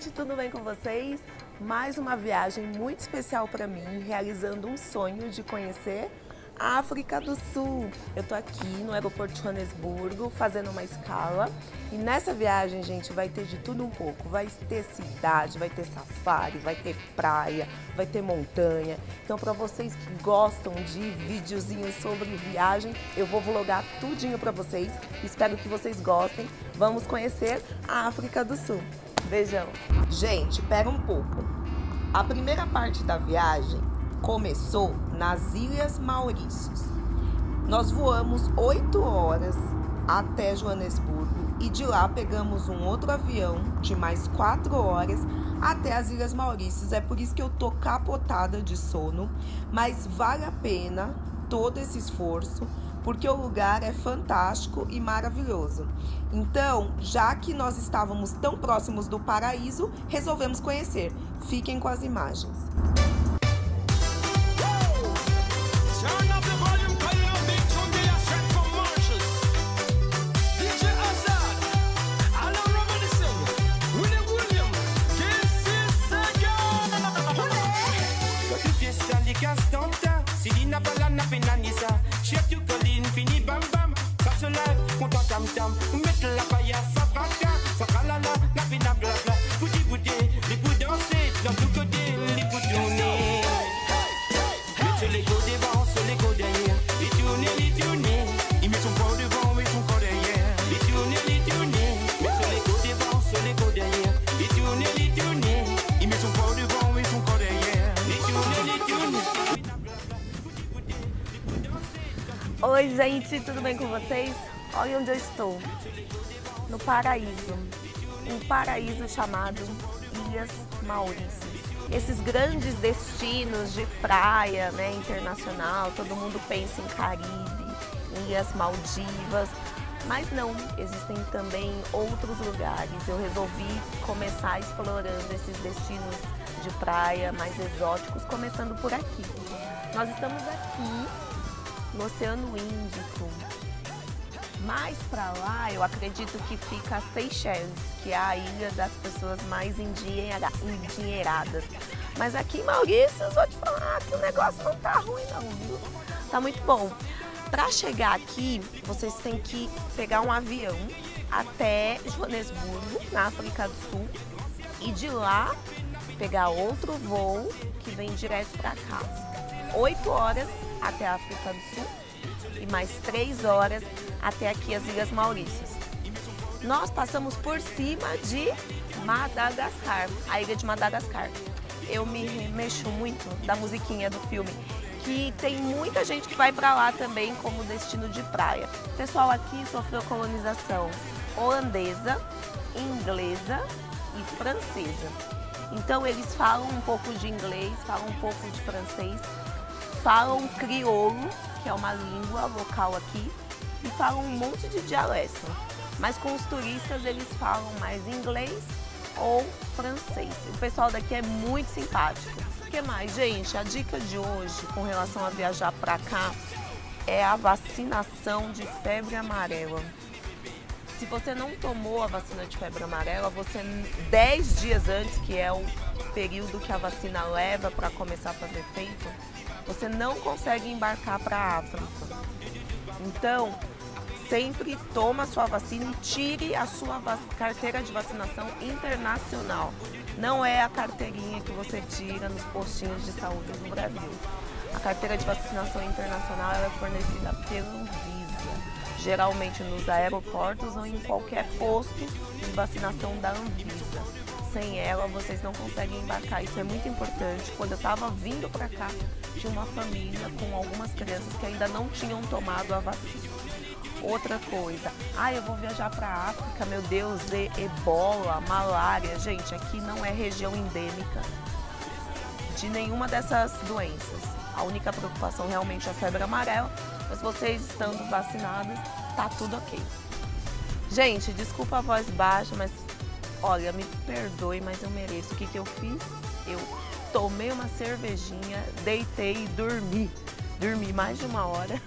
gente, tudo bem com vocês? Mais uma viagem muito especial para mim, realizando um sonho de conhecer a África do Sul. Eu tô aqui no aeroporto de Johannesburgo, fazendo uma escala. E nessa viagem, gente, vai ter de tudo um pouco. Vai ter cidade, vai ter safari, vai ter praia, vai ter montanha. Então, para vocês que gostam de videozinhos sobre viagem, eu vou vlogar tudinho para vocês. Espero que vocês gostem. Vamos conhecer a África do Sul. Beijão! Gente, pera um pouco. A primeira parte da viagem começou nas Ilhas Maurícios. Nós voamos 8 horas até Joanesburgo e de lá pegamos um outro avião de mais 4 horas até as Ilhas Maurícios. É por isso que eu tô capotada de sono, mas vale a pena todo esse esforço, porque o lugar é fantástico e maravilhoso. Então, já que nós estávamos tão próximos do paraíso, resolvemos conhecer. Fiquem com as imagens. Oi, gente, tudo bem com vocês? Olha onde eu estou, no paraíso, um paraíso chamado Ilhas Maurícios. Esses grandes destinos de praia, né, internacional, todo mundo pensa em Caribe, Ilhas Maldivas, mas não, existem também outros lugares. Eu resolvi começar explorando esses destinos de praia mais exóticos, começando por aqui. Nós estamos aqui no Oceano Índico. Mais para lá, eu acredito que fica Seychelles, que é a ilha das pessoas mais endinheiradas. Mas aqui em Maurícios, vou te falar que o negócio não tá ruim não, viu? Tá muito bom. Para chegar aqui, vocês têm que pegar um avião até Joanesburgo, na África do Sul, e de lá pegar outro voo que vem direto para cá. 8 horas até a África do Sul e mais 3 horas até aqui as Ilhas Maurícios. Nós passamos por cima de Madagascar, a ilha de Madagascar. Eu me remexo muito da musiquinha do filme, que tem muita gente que vai para lá também como destino de praia. O pessoal aqui sofreu colonização holandesa, inglesa e francesa. Então eles falam um pouco de inglês, falam um pouco de francês, falam crioulo, que é uma língua local aqui, e falam um monte de dialeto. Mas com os turistas eles falam mais inglês ou francês. O pessoal daqui é muito simpático. O que mais, gente? A dica de hoje com relação a viajar pra cá é a vacinação de febre amarela. Se você não tomou a vacina de febre amarela, você 10 dias antes, que é o período que a vacina leva para começar a fazer efeito, você não consegue embarcar para a África. Então, sempre toma a sua vacina e tire a sua carteira de vacinação internacional. Não é a carteirinha que você tira nos postinhos de saúde do Brasil. A carteira de vacinação internacional ela é fornecida pelo Anvisa, geralmente nos aeroportos ou em qualquer posto de vacinação da Anvisa. Sem ela, vocês não conseguem embarcar. Isso é muito importante. Quando eu estava vindo para cá, tinha uma família com algumas crianças que ainda não tinham tomado a vacina. Outra coisa, eu vou viajar para a África, meu Deus, ebola, malária. Gente, aqui não é região endêmica de nenhuma dessas doenças. A única preocupação realmente é a febre amarela, mas vocês estando vacinados, tá tudo ok. Gente, desculpa a voz baixa, mas olha, me perdoe, mas eu mereço. O que eu fiz? Eu tomei uma cervejinha, deitei e dormi. Dormi mais de 1 hora.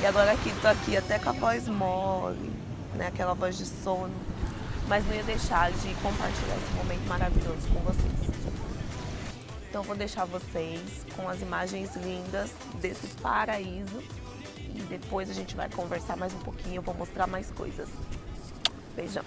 E agora aqui, tô aqui até com a voz mole, né? Aquela voz de sono. mas não ia deixar de compartilhar esse momento maravilhoso com vocês. Então vou deixar vocês com as imagens lindas desse paraíso e depois a gente vai conversar mais um pouquinho, eu vou mostrar mais coisas. Beijão!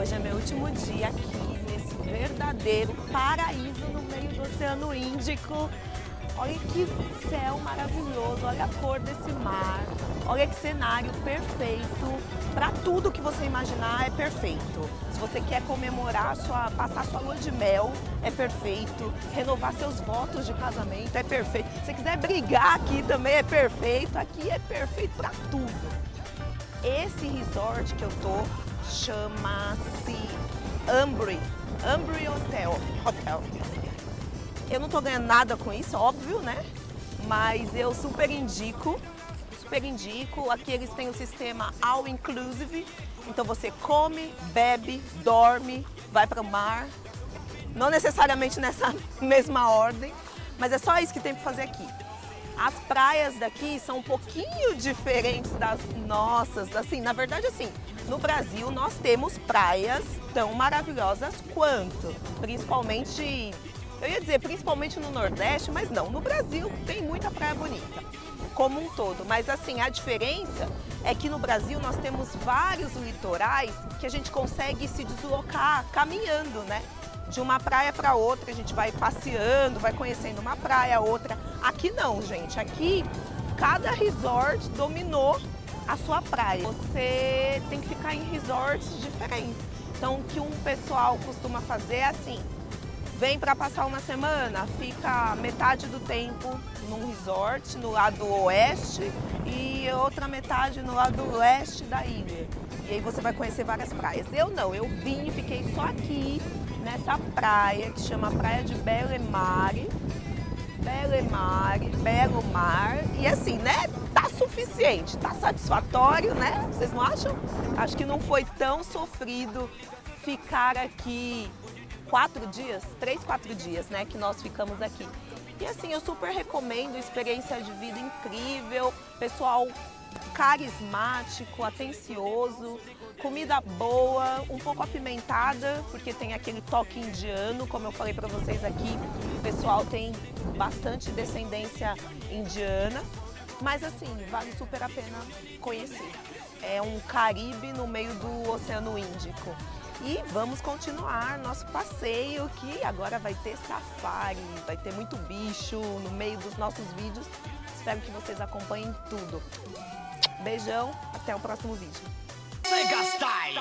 Hoje é meu último dia aqui nesse verdadeiro paraíso no meio do Oceano Índico. Olha que céu maravilhoso, olha a cor desse mar, olha que cenário perfeito. Para tudo que você imaginar é perfeito. Se você quer comemorar, passar sua lua de mel, é perfeito. Renovar seus votos de casamento, é perfeito. Se você quiser brigar aqui também é perfeito. Aqui é perfeito para tudo. Esse resort que eu tô chama-se Umbry Hotel. Eu não tô ganhando nada com isso, óbvio, né? Mas eu super indico. Aqui eles têm o sistema all inclusive, então você come, bebe, dorme, vai para o mar. Não necessariamente nessa mesma ordem, mas é só isso que tem para fazer aqui. As praias daqui são um pouquinho diferentes das nossas, assim, na verdade assim, no Brasil nós temos praias tão maravilhosas quanto, principalmente, eu ia dizer principalmente no Nordeste, mas não, no Brasil tem muita praia bonita, como um todo, mas assim, a diferença é que no Brasil nós temos vários litorais que a gente consegue se deslocar caminhando, né? De uma praia para outra, a gente vai passeando, vai conhecendo uma praia, outra. Aqui não, gente. Aqui, cada resort dominou a sua praia. Você tem que ficar em resorts diferentes. Então, o que um pessoal costuma fazer é assim, vem para passar uma semana, fica metade do tempo num resort, no lado oeste, e outra metade no lado leste da ilha. E aí você vai conhecer várias praias. Eu não, eu vim e fiquei só aqui, nessa praia que chama Praia de Belle Mare, e assim, né, tá suficiente, tá satisfatório, né, vocês não acham? Acho que não foi tão sofrido ficar aqui 3, 4 dias, né, que nós ficamos aqui. E assim, eu super recomendo, experiência de vida incrível, pessoal carismático, atencioso, comida boa, um pouco apimentada, porque tem aquele toque indiano, como eu falei para vocês aqui, o pessoal tem bastante descendência indiana, mas assim, vale super a pena conhecer. É um Caribe no meio do Oceano Índico. E vamos continuar nosso passeio, que agora vai ter safari, vai ter muito bicho no meio dos nossos vídeos. Espero que vocês acompanhem tudo. Beijão, até o próximo vídeo. Sega Style.